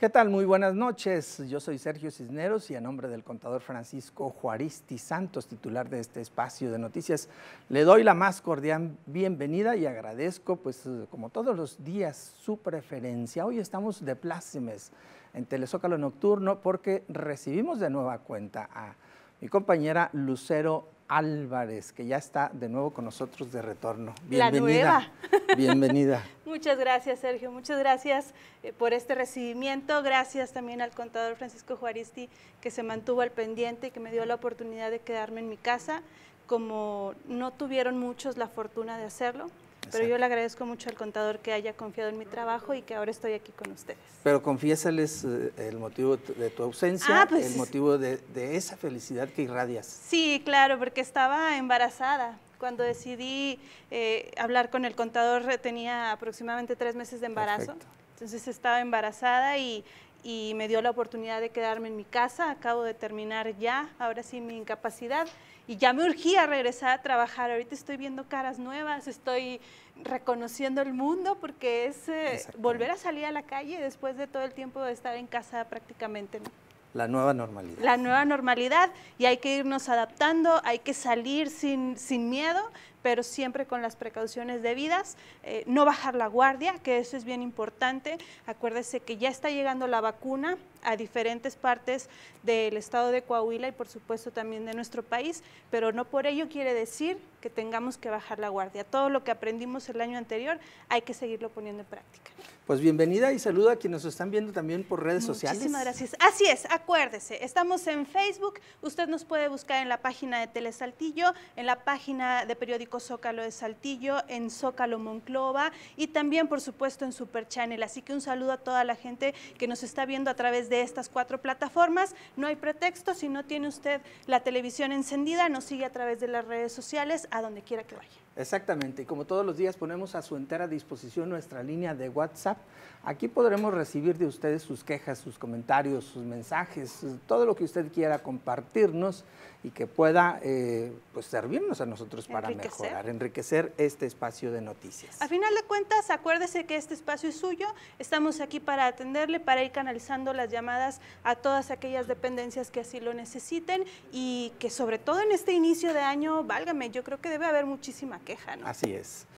¿Qué tal? Muy buenas noches. Yo soy Sergio Cisneros y a nombre del contador Francisco Juaristi Santos, titular de este espacio de noticias, le doy la más cordial bienvenida y agradezco, pues, como todos los días, su preferencia. Hoy estamos de plácemes en Telezócalo Nocturno porque recibimos de nueva cuenta a mi compañera Lucero Álvarez, que ya está de nuevo con nosotros de retorno. Bienvenida. La nueva. Bienvenida. Muchas gracias, Sergio. Muchas gracias por este recibimiento. Gracias también al contador Francisco Juaristi, que se mantuvo al pendiente y que me dio la oportunidad de quedarme en mi casa, como no tuvieron muchos la fortuna de hacerlo. Exacto. Pero yo le agradezco mucho al contador que haya confiado en mi trabajo y que ahora estoy aquí con ustedes. Pero confiésales el motivo de tu ausencia, pues, el motivo de esa felicidad que irradias. Sí, claro, porque estaba embarazada. Cuando decidí hablar con el contador tenía aproximadamente 3 meses de embarazo. Perfecto. Entonces estaba embarazada y me dio la oportunidad de quedarme en mi casa. Acabo de terminar ya, ahora sí, mi incapacidad. Y ya me urgía regresar a trabajar. Ahorita estoy viendo caras nuevas, estoy reconociendo el mundo porque es volver a salir a la calle después de todo el tiempo de estar en casa prácticamente. La nueva normalidad. La nueva normalidad, y hay que irnos adaptando, hay que salir sin miedo, pero siempre con las precauciones debidas, no bajar la guardia, que eso es bien importante. Acuérdese que ya está llegando la vacuna a diferentes partes del estado de Coahuila y por supuesto también de nuestro país, pero no por ello quiere decir que tengamos que bajar la guardia. Todo lo que aprendimos el año anterior hay que seguirlo poniendo en práctica. Pues bienvenida y saludo a quienes nos están viendo también por redes sociales. Muchísimas gracias. Así es, acuérdese, estamos en Facebook, usted nos puede buscar en la página de Telesaltillo, en la página de Periódico Zócalo de Saltillo, en Zócalo Monclova y también, por supuesto, en Super Channel. Así que un saludo a toda la gente que nos está viendo a través de estas 4 plataformas. No hay pretexto, si no tiene usted la televisión encendida, nos sigue a través de las redes sociales, a donde quiera que vaya. Exactamente, y como todos los días ponemos a su entera disposición nuestra línea de WhatsApp. Aquí podremos recibir de ustedes sus quejas, sus comentarios, sus mensajes, todo lo que usted quiera compartirnos y que pueda pues servirnos a nosotros para enriquecer este espacio de noticias. A final de cuentas, acuérdese que este espacio es suyo, estamos aquí para atenderle, para ir canalizando las llamadas a todas aquellas dependencias que así lo necesiten y que sobre todo en este inicio de año, válgame, yo creo que debe haber muchísima queja, ¿no? Así es.